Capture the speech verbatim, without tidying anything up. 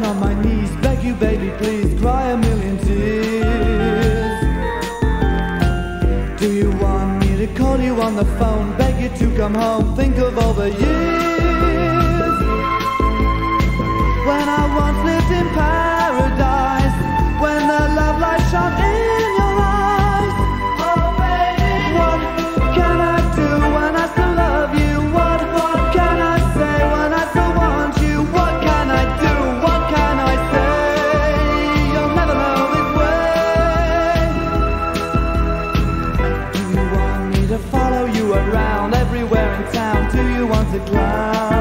down on my knees, beg you baby please, cry a million tears. Do you want me to call you on the phone, beg you to come home, think of all the years when I once lived in paradise, when the love light shone in your eyes. Oh baby, what can I do when I still love you? What, what can I say when I still want you? What can I do? What can I say? You'll never know this way. Do you want me to follow you around everywhere in town? Do you want to climb?